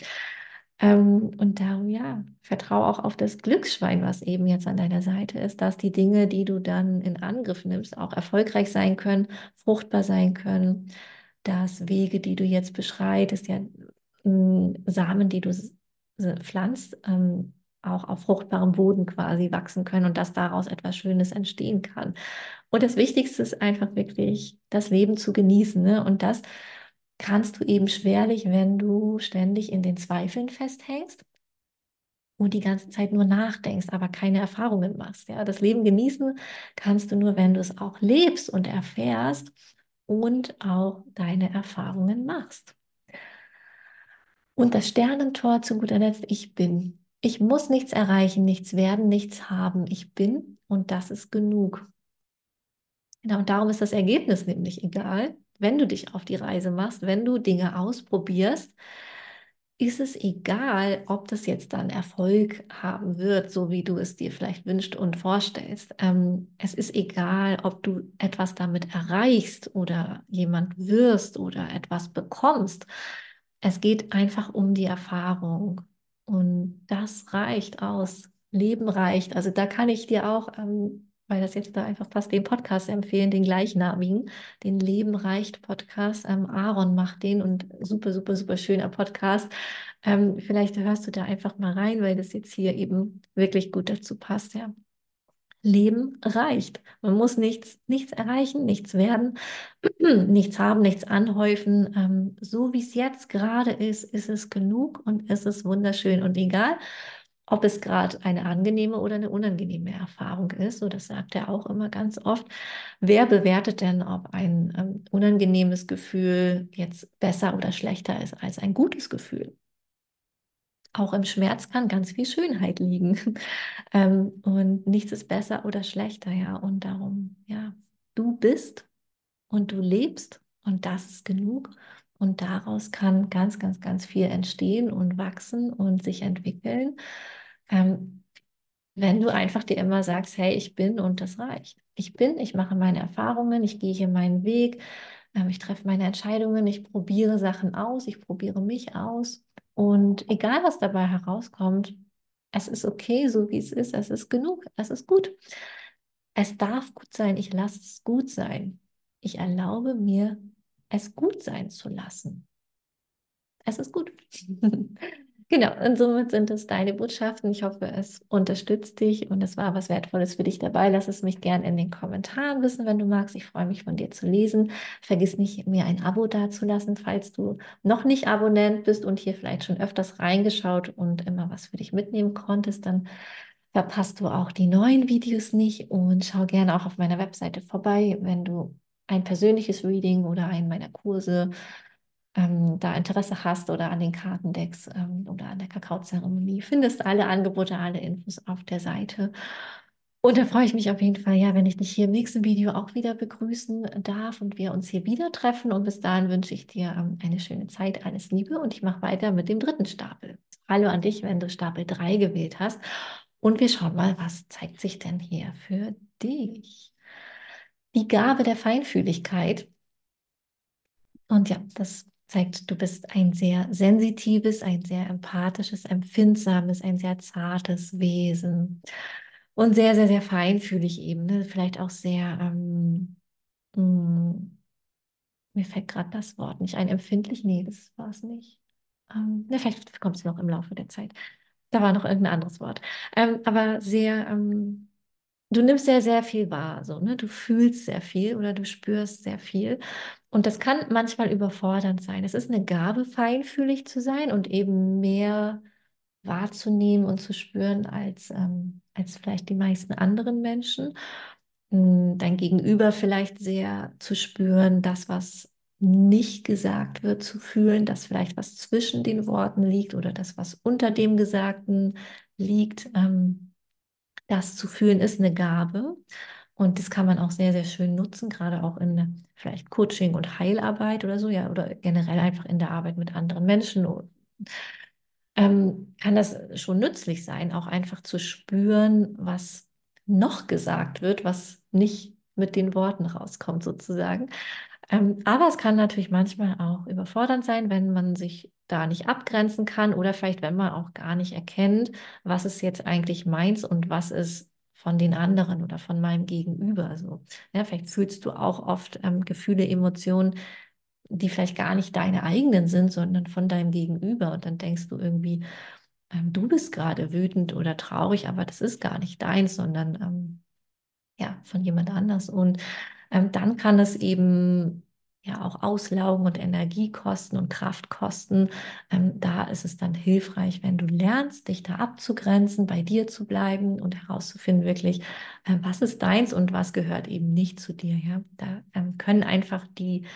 Und darum, ja, vertraue auch auf das Glücksschwein, was eben jetzt an deiner Seite ist, dass die Dinge, die du dann in Angriff nimmst, auch erfolgreich sein können, fruchtbar sein können, dass Wege, die du jetzt beschreitest, ja, Samen, die du pflanzt, auch auf fruchtbarem Boden quasi wachsen können und dass daraus etwas Schönes entstehen kann. Und das Wichtigste ist einfach wirklich, das Leben zu genießen, ne? Und das kannst du eben schwerlich, wenn du ständig in den Zweifeln festhängst und die ganze Zeit nur nachdenkst, aber keine Erfahrungen machst. Ja? Das Leben genießen kannst du nur, wenn du es auch lebst und erfährst und auch deine Erfahrungen machst. Und das Sternentor zu guter Letzt, ich bin. Ich muss nichts erreichen, nichts werden, nichts haben. Ich bin und das ist genug. Genau, und darum ist das Ergebnis nämlich egal. Wenn du dich auf die Reise machst, wenn du Dinge ausprobierst, ist es egal, ob das jetzt dann Erfolg haben wird, so wie du es dir vielleicht wünschst und vorstellst. Es ist egal, ob du etwas damit erreichst oder jemand wirst oder etwas bekommst. Es geht einfach um die Erfahrung und das reicht aus. Leben reicht. Also da kann ich dir auch weil das jetzt da einfach passt, den Podcast empfehlen, den gleichnamigen, den Leben reicht Podcast. Aaron macht den und super schöner Podcast. Vielleicht hörst du da einfach mal rein, weil das jetzt hier eben wirklich gut dazu passt. Ja. Leben reicht. Man muss nichts erreichen, nichts werden, nichts haben, nichts anhäufen. So wie es jetzt gerade ist es genug und es ist wunderschön und egal, ob es gerade eine angenehme oder eine unangenehme Erfahrung ist, so das sagt er auch immer ganz oft. Wer bewertet denn, ob ein unangenehmes Gefühl jetzt besser oder schlechter ist als ein gutes Gefühl? Auch im Schmerz kann ganz viel Schönheit liegen. Und nichts ist besser oder schlechter, ja. Und darum, ja, du bist und du lebst und das ist genug. Und daraus kann ganz viel entstehen und wachsen und sich entwickeln, wenn du einfach dir immer sagst, hey, ich bin und das reicht. Ich bin, ich mache meine Erfahrungen, ich gehe hier meinen Weg, ich treffe meine Entscheidungen, ich probiere Sachen aus, ich probiere mich aus. Und egal, was dabei herauskommt, es ist okay, so wie es ist genug, es ist gut. Es darf gut sein, ich lasse es gut sein. Ich erlaube mir, es gut sein zu lassen. Es ist gut. Genau, und somit sind es deine Botschaften. Ich hoffe, es unterstützt dich und es war was Wertvolles für dich dabei. Lass es mich gern in den Kommentaren wissen, wenn du magst. Ich freue mich, von dir zu lesen. Vergiss nicht, mir ein Abo dazulassen, falls du noch nicht Abonnent bist und hier vielleicht schon öfters reingeschaut und immer was für dich mitnehmen konntest. Dann verpasst du auch die neuen Videos nicht und schau gerne auch auf meiner Webseite vorbei, wenn du ein persönliches Reading oder einen meiner Kurse da Interesse hast oder an den Kartendecks oder an der Kakaozeremonie, findest alle Angebote, alle Infos auf der Seite. Und da freue ich mich auf jeden Fall, ja, wenn ich dich hier im nächsten Video auch wieder begrüßen darf und wir uns hier wieder treffen. Und bis dahin wünsche ich dir eine schöne Zeit, alles Liebe und ich mache weiter mit dem dritten Stapel. Hallo an dich, wenn du Stapel 3 gewählt hast. Und wir schauen mal, was zeigt sich denn hier für dich? Die Gabe der Feinfühligkeit. Und ja, das zeigt, du bist ein sehr sensitives, ein sehr empathisches, empfindsames, ein sehr zartes Wesen und sehr, sehr, sehr feinfühlig eben, ne? Vielleicht auch sehr, mir fällt gerade das Wort nicht ein, empfindlich, nee, das war es nicht. Ne, vielleicht kommt es noch im Laufe der Zeit. Da war noch irgendein anderes Wort. Aber sehr, du nimmst sehr, sehr viel wahr, so, ne? Du fühlst sehr viel oder du spürst sehr viel. Und das kann manchmal überfordernd sein. Es ist eine Gabe, feinfühlig zu sein und eben mehr wahrzunehmen und zu spüren als, als vielleicht die meisten anderen Menschen. Dein Gegenüber vielleicht sehr zu spüren, das, was nicht gesagt wird, zu fühlen, dass vielleicht was zwischen den Worten liegt oder das, was unter dem Gesagten liegt. Das zu fühlen ist eine Gabe. Und das kann man auch sehr, sehr schön nutzen, gerade auch in vielleicht Coaching und Heilarbeit oder so, ja, oder generell einfach in der Arbeit mit anderen Menschen. Kann das schon nützlich sein, auch einfach zu spüren, was noch gesagt wird, was nicht mit den Worten rauskommt sozusagen. Aber es kann natürlich manchmal auch überfordernd sein, wenn man sich da nicht abgrenzen kann oder vielleicht, wenn man auch gar nicht erkennt, was ist jetzt eigentlich meins und was ist von den anderen oder von meinem Gegenüber. So. Ja, vielleicht fühlst du auch oft Gefühle, Emotionen, die vielleicht gar nicht deine eigenen sind, sondern von deinem Gegenüber. Und dann denkst du irgendwie, du bist gerade wütend oder traurig, aber das ist gar nicht deins, sondern ja, von jemand anders. Und dann kann es eben ja auch auslaugen und Energie kosten und Kraft kosten. Da ist es dann hilfreich, wenn du lernst, dich da abzugrenzen, bei dir zu bleiben und herauszufinden wirklich, was ist deins und was gehört eben nicht zu dir. Ja? Da können einfach die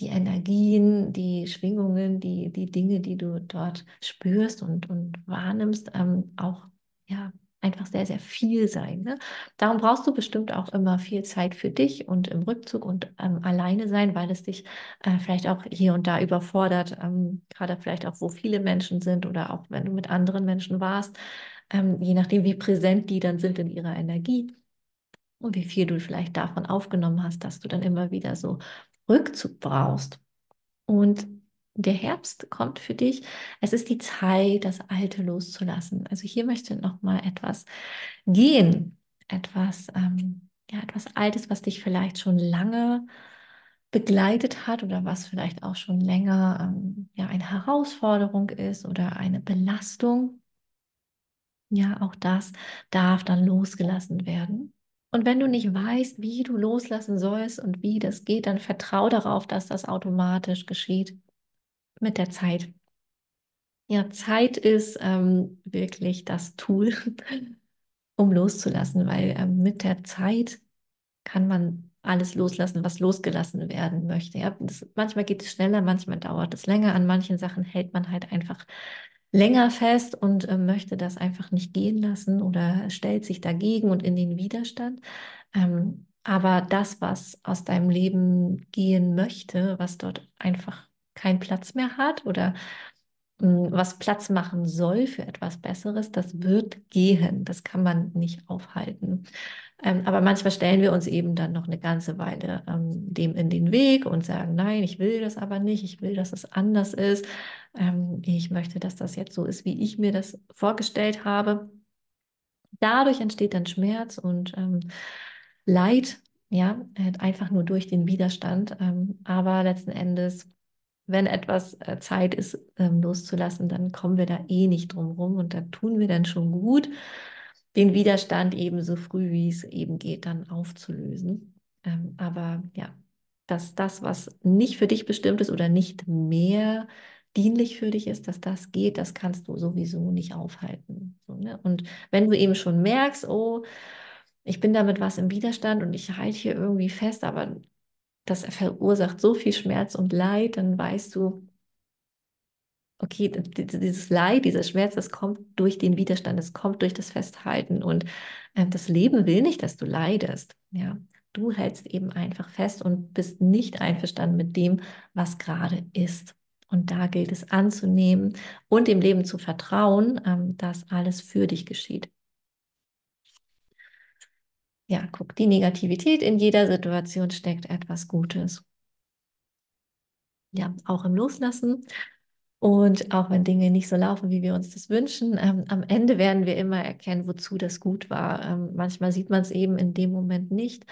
Energien, die Schwingungen, die Dinge, die du dort spürst und wahrnimmst, auch ja einfach sehr, sehr viel sein. Ne? Darum brauchst du bestimmt auch immer viel Zeit für dich und im Rückzug und alleine sein, weil es dich vielleicht auch hier und da überfordert, gerade vielleicht auch, wo viele Menschen sind oder auch, wenn du mit anderen Menschen warst, je nachdem, wie präsent die dann sind in ihrer Energie und wie viel du vielleicht davon aufgenommen hast, dass du dann immer wieder so Rückzug brauchst. Und der Herbst kommt für dich. Es ist die Zeit, das Alte loszulassen. Also hier möchte noch mal etwas gehen, etwas, ja, etwas Altes, was dich vielleicht schon lange begleitet hat oder was vielleicht auch schon länger ja, eine Herausforderung ist oder eine Belastung. Ja, auch das darf dann losgelassen werden. Und wenn du nicht weißt, wie du loslassen sollst und wie das geht, dann vertrau darauf, dass das automatisch geschieht. Mit der Zeit. Ja, Zeit ist wirklich das Tool, um loszulassen, weil mit der Zeit kann man alles loslassen, was losgelassen werden möchte. Ja, manchmal geht es schneller, manchmal dauert es länger. An manchen Sachen hält man halt einfach länger fest und möchte das einfach nicht gehen lassen oder stellt sich dagegen und in den Widerstand. Aber das, was aus deinem Leben gehen möchte, was dort einfach keinen Platz mehr hat oder was Platz machen soll für etwas Besseres, das wird gehen. Das kann man nicht aufhalten. Aber manchmal stellen wir uns eben dann noch eine ganze Weile dem in den Weg und sagen, nein, ich will das aber nicht, ich will, dass es anders ist, ich möchte, dass das jetzt so ist, wie ich mir das vorgestellt habe. Dadurch entsteht dann Schmerz und Leid, ja, einfach nur durch den Widerstand. Aber letzten Endes wenn etwas Zeit ist, loszulassen, dann kommen wir da nicht drum rum und da tun wir dann schon gut, den Widerstand eben so früh, wie es eben geht, dann aufzulösen. Aber ja, dass das, was nicht für dich bestimmt ist oder nicht mehr dienlich für dich ist, dass das geht, das kannst du sowieso nicht aufhalten. So, ne? Und wenn du eben schon merkst, oh, ich bin damit was im Widerstand und ich halte hier irgendwie fest, aber das verursacht so viel Schmerz und Leid, dann weißt du, okay, dieses Leid, dieser Schmerz, das kommt durch den Widerstand, das kommt durch das Festhalten und das Leben will nicht, dass du leidest. Ja, du hältst eben einfach fest und bist nicht einverstanden mit dem, was gerade ist. Und da gilt es anzunehmen und dem Leben zu vertrauen, dass alles für dich geschieht. Ja, guck, die Negativität in jeder Situation steckt etwas Gutes. Ja, auch im Loslassen. Und auch wenn Dinge nicht so laufen, wie wir uns das wünschen, am Ende werden wir immer erkennen, wozu das gut war. Manchmal sieht man es eben in dem Moment nicht.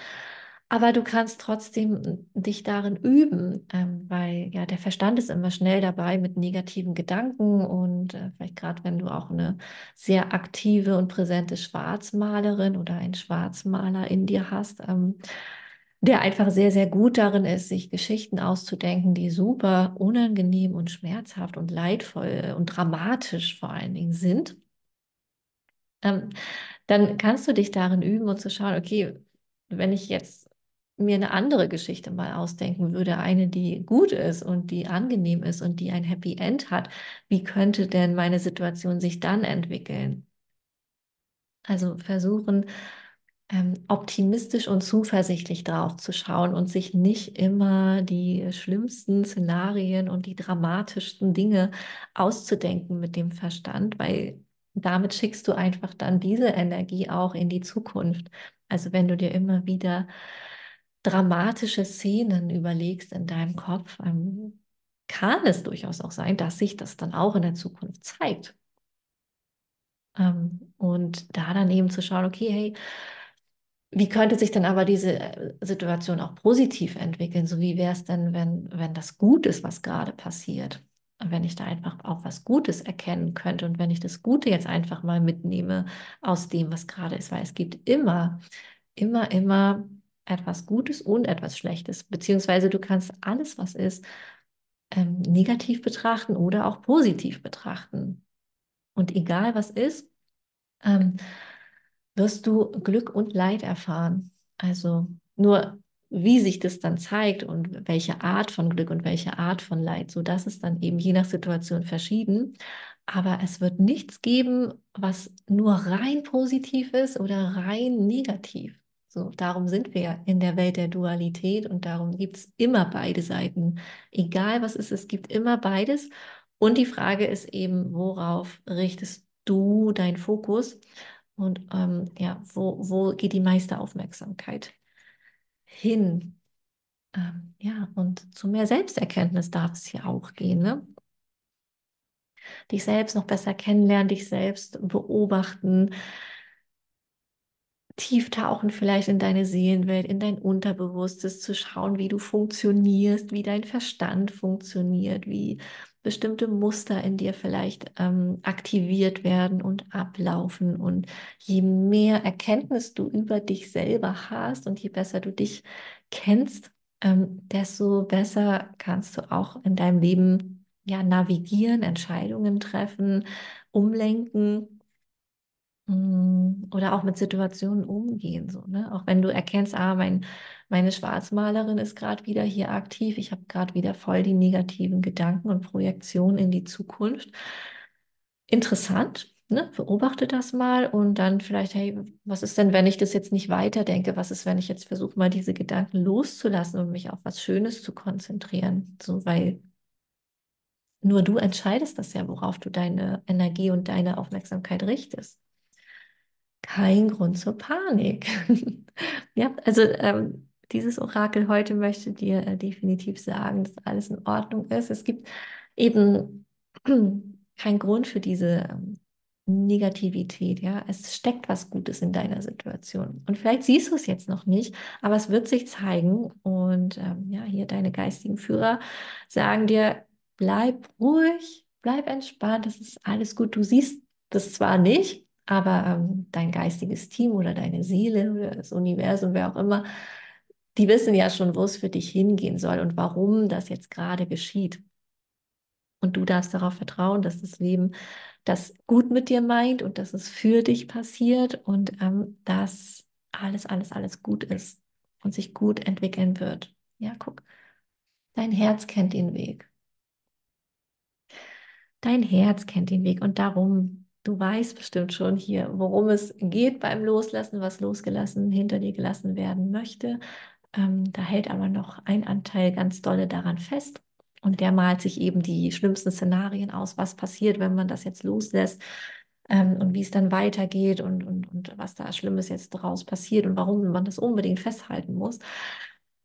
Aber du kannst trotzdem dich darin üben, weil ja der Verstand ist immer schnell dabei mit negativen Gedanken und vielleicht gerade, wenn du auch eine sehr aktive und präsente Schwarzmalerin oder einen Schwarzmaler in dir hast, der einfach sehr, sehr gut darin ist, sich Geschichten auszudenken, die super unangenehm und schmerzhaft und leidvoll und dramatisch vor allen Dingen sind, dann kannst du dich darin üben und zu schauen, okay, wenn ich jetzt mir eine andere Geschichte mal ausdenken würde, eine, die gut ist und die angenehm ist und die ein Happy End hat, wie könnte denn meine Situation sich dann entwickeln? Also versuchen, optimistisch und zuversichtlich drauf zu schauen und sich nicht immer die schlimmsten Szenarien und die dramatischsten Dinge auszudenken mit dem Verstand, weil damit schickst du einfach dann diese Energie auch in die Zukunft. Also wenn du dir immer wieder dramatische Szenen überlegst in deinem Kopf, kann es durchaus auch sein, dass sich das dann auch in der Zukunft zeigt. Und da dann eben zu schauen, okay, hey, wie könnte sich denn aber diese Situation auch positiv entwickeln? So wie wäre es denn, wenn das gut ist, was gerade passiert? Und wenn ich da einfach auch was Gutes erkennen könnte und wenn ich das Gute jetzt einfach mal mitnehme aus dem, was gerade ist, weil es gibt immer etwas Gutes und etwas Schlechtes, beziehungsweise du kannst alles, was ist, negativ betrachten oder auch positiv betrachten. Und egal was ist, wirst du Glück und Leid erfahren. Also nur wie sich das dann zeigt und welche Art von Glück und welche Art von Leid, sodass es dann eben je nach Situation verschieden. Aber es wird nichts geben, was nur rein positiv ist oder rein negativ. So, darum sind wir ja in der Welt der Dualität und darum gibt es immer beide Seiten. Egal was ist, es gibt immer beides. Und die Frage ist eben, worauf richtest du deinen Fokus und ja, wo geht die meiste Aufmerksamkeit hin? Ja, und zu mehr Selbsterkenntnis darf es hier auch gehen, ne? Dich selbst noch besser kennenlernen, dich selbst beobachten, tief tauchen vielleicht in deine Seelenwelt, in dein Unterbewusstes, zu schauen, wie du funktionierst, wie dein Verstand funktioniert, wie bestimmte Muster in dir vielleicht aktiviert werden und ablaufen. Und je mehr Erkenntnis du über dich selber hast und je besser du dich kennst, desto besser kannst du auch in deinem Leben ja navigieren, Entscheidungen treffen, umlenken oder auch mit Situationen umgehen. So, ne? Auch wenn du erkennst, meine Schwarzmalerin ist gerade wieder hier aktiv, ich habe gerade wieder voll die negativen Gedanken und Projektionen in die Zukunft. Interessant, ne? Beobachte das mal und dann vielleicht, hey, was ist denn, wenn ich das jetzt nicht weiterdenke? Was ist, wenn ich jetzt versuche, mal diese Gedanken loszulassen und mich auf was Schönes zu konzentrieren? So, weil nur du entscheidest das ja, worauf du deine Energie und deine Aufmerksamkeit richtest. Kein Grund zur Panik. Ja, also dieses Orakel heute möchte dir definitiv sagen, dass alles in Ordnung ist. Es gibt eben keinen Grund für diese Negativität, ja, es steckt was Gutes in deiner Situation und vielleicht siehst du es jetzt noch nicht, aber es wird sich zeigen und ja, hier deine geistigen Führer sagen dir, bleib ruhig, bleib entspannt, das ist alles gut, du siehst das zwar nicht, aber dein geistiges Team oder deine Seele oder das Universum, wer auch immer, die wissen ja schon, wo es für dich hingehen soll und warum das jetzt gerade geschieht. Und du darfst darauf vertrauen, dass das Leben das gut mit dir meint und dass es für dich passiert und dass alles gut ist und sich gut entwickeln wird. Ja, guck, dein Herz kennt den Weg. Dein Herz kennt den Weg und darum, du weißt bestimmt schon hier, worum es geht beim Loslassen, was losgelassen, hinter dir gelassen werden möchte. Da hält aber noch ein Anteil ganz dolle daran fest. Und der malt sich eben die schlimmsten Szenarien aus, was passiert, wenn man das jetzt loslässt und wie es dann weitergeht und was da Schlimmes jetzt draus passiert und warum man das unbedingt festhalten muss.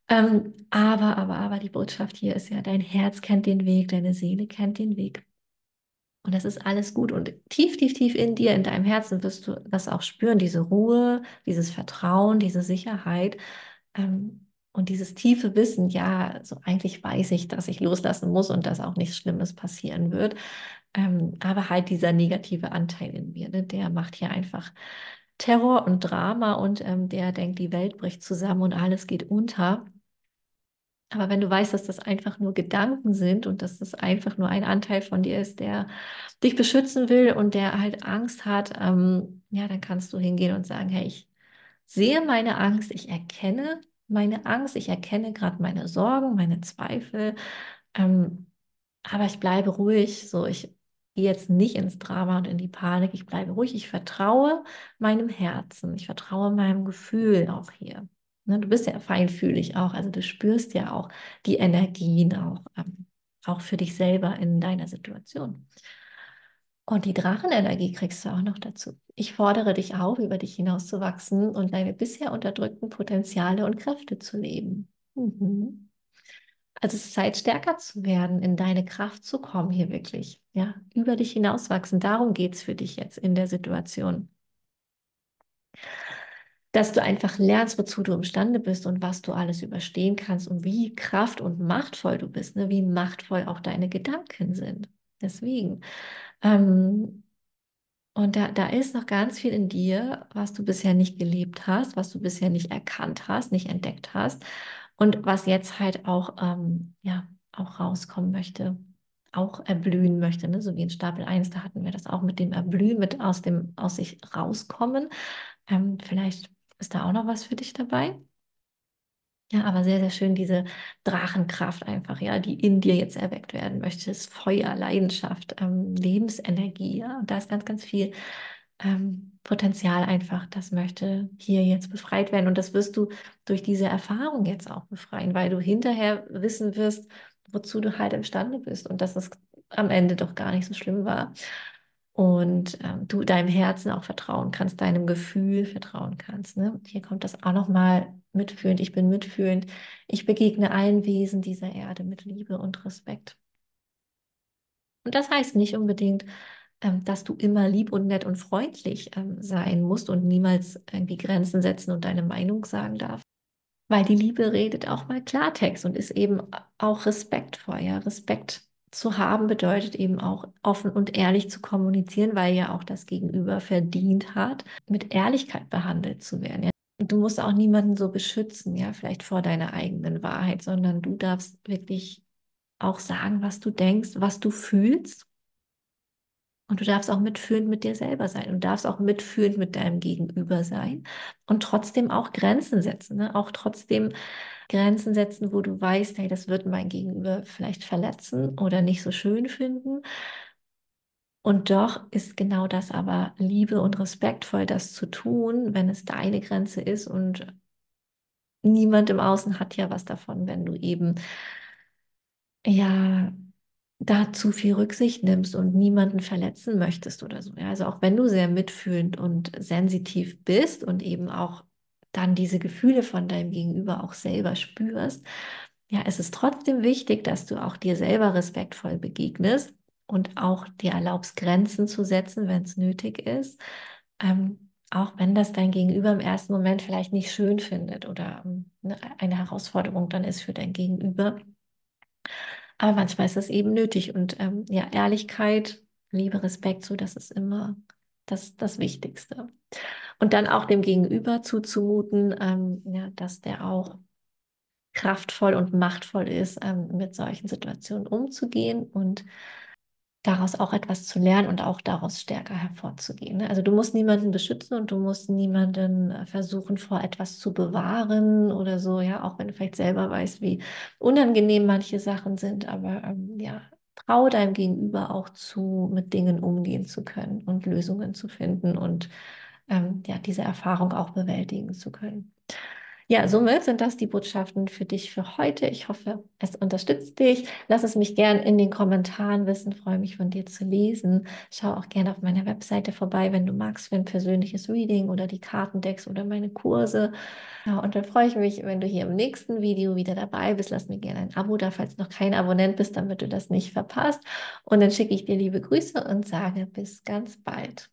Aber die Botschaft hier ist ja, dein Herz kennt den Weg, deine Seele kennt den Weg. Und das ist alles gut. Und tief, tief, tief in dir, in deinem Herzen wirst du das auch spüren, diese Ruhe, dieses Vertrauen, diese Sicherheit, und dieses tiefe Wissen, ja, so eigentlich weiß ich, dass ich loslassen muss und dass auch nichts Schlimmes passieren wird. Aber halt dieser negative Anteil in mir, ne, der macht hier einfach Terror und Drama und der denkt, die Welt bricht zusammen und alles geht unter. Aber wenn du weißt, dass das einfach nur Gedanken sind und dass das einfach nur ein Anteil von dir ist, der dich beschützen will und der halt Angst hat, ja, dann kannst du hingehen und sagen, hey, ich sehe meine Angst, ich erkenne meine Angst, ich erkenne gerade meine Sorgen, meine Zweifel, aber ich bleibe ruhig, so ich gehe jetzt nicht ins Drama und in die Panik, ich bleibe ruhig, ich vertraue meinem Herzen, ich vertraue meinem Gefühl auch hier. Ne, du bist ja feinfühlig auch, also du spürst ja auch die Energien auch, auch für dich selber in deiner Situation. Und die Drachenenergie kriegst du auch noch dazu. Ich fordere dich auf, über dich hinauszuwachsen und deine bisher unterdrückten Potenziale und Kräfte zu leben. Also es ist Zeit, stärker zu werden, in deine Kraft zu kommen hier wirklich. Ja, über dich hinauswachsen, darum geht es für dich jetzt in der Situation. Dass du einfach lernst, wozu du imstande bist und was du alles überstehen kannst und wie kraft- und machtvoll du bist, ne? Wie machtvoll auch deine Gedanken sind. Deswegen. Und da ist noch ganz viel in dir, was du bisher nicht gelebt hast, was du bisher nicht erkannt hast, nicht entdeckt hast und was jetzt halt auch, ja, auch rauskommen möchte, auch erblühen möchte. Ne? So wie in Stapel 1, da hatten wir das auch mit dem Erblühen, mit aus sich rauskommen. Vielleicht ist da auch noch was für dich dabei. Ja, aber sehr, sehr schön, diese Drachenkraft einfach, ja, die in dir jetzt erweckt werden möchte, das Feuer, Leidenschaft, Lebensenergie, ja, und da ist ganz, ganz viel Potenzial einfach, das möchte hier jetzt befreit werden und das wirst du durch diese Erfahrung jetzt auch befreien, weil du hinterher wissen wirst, wozu du halt imstande bist und dass es am Ende doch gar nicht so schlimm war und du deinem Herzen auch vertrauen kannst, deinem Gefühl vertrauen kannst, ne? Und hier kommt das auch nochmal mitfühlend, ich bin mitfühlend, ich begegne allen Wesen dieser Erde mit Liebe und Respekt. Und das heißt nicht unbedingt, dass du immer lieb und nett und freundlich sein musst und niemals irgendwie Grenzen setzen und deine Meinung sagen darfst, weil die Liebe redet auch mal Klartext und ist eben auch respektvoll. Ja? Respekt zu haben bedeutet eben auch offen und ehrlich zu kommunizieren, weil ja auch das Gegenüber verdient hat, mit Ehrlichkeit behandelt zu werden. Ja? Du musst auch niemanden so beschützen, ja, vielleicht vor deiner eigenen Wahrheit, sondern du darfst wirklich auch sagen, was du denkst, was du fühlst. Und du darfst auch mitfühlend mit dir selber sein und darfst auch mitfühlend mit deinem Gegenüber sein und trotzdem auch Grenzen setzen, ne? Auch trotzdem Grenzen setzen, wo du weißt, hey, das wird mein Gegenüber vielleicht verletzen oder nicht so schön finden. Und doch ist genau das aber liebe und respektvoll, das zu tun, wenn es deine Grenze ist und niemand im Außen hat ja was davon, wenn du eben ja da zu viel Rücksicht nimmst und niemanden verletzen möchtest oder so. Ja, also auch wenn du sehr mitfühlend und sensitiv bist und eben auch dann diese Gefühle von deinem Gegenüber auch selber spürst, ja, es ist trotzdem wichtig, dass du auch dir selber respektvoll begegnest. und auch dir erlaubst, Grenzen zu setzen, wenn es nötig ist, auch wenn das dein Gegenüber im ersten Moment vielleicht nicht schön findet oder eine Herausforderung dann ist für dein Gegenüber. Aber manchmal ist das eben nötig und ja, Ehrlichkeit, Liebe, Respekt, so, das ist immer das Wichtigste. Und dann auch dem Gegenüber zuzumuten, ja, dass der auch kraftvoll und machtvoll ist, mit solchen Situationen umzugehen und daraus auch etwas zu lernen und auch daraus stärker hervorzugehen. Ne? Also du musst niemanden beschützen und du musst niemanden versuchen, vor etwas zu bewahren oder so, ja, auch wenn du vielleicht selber weißt, wie unangenehm manche Sachen sind, aber ja, trau deinem Gegenüber auch zu, mit Dingen umgehen zu können und Lösungen zu finden und ja, diese Erfahrung auch bewältigen zu können. Ja, somit sind das die Botschaften für dich für heute. Ich hoffe, es unterstützt dich. Lass es mich gern in den Kommentaren wissen. Freue mich, von dir zu lesen. Schau auch gerne auf meiner Webseite vorbei, wenn du magst, für ein persönliches Reading oder die Kartendecks oder meine Kurse. Ja, und dann freue ich mich, wenn du hier im nächsten Video wieder dabei bist. Lass mir gerne ein Abo da, falls du noch kein Abonnent bist, damit du das nicht verpasst. Und dann schicke ich dir liebe Grüße und sage bis ganz bald.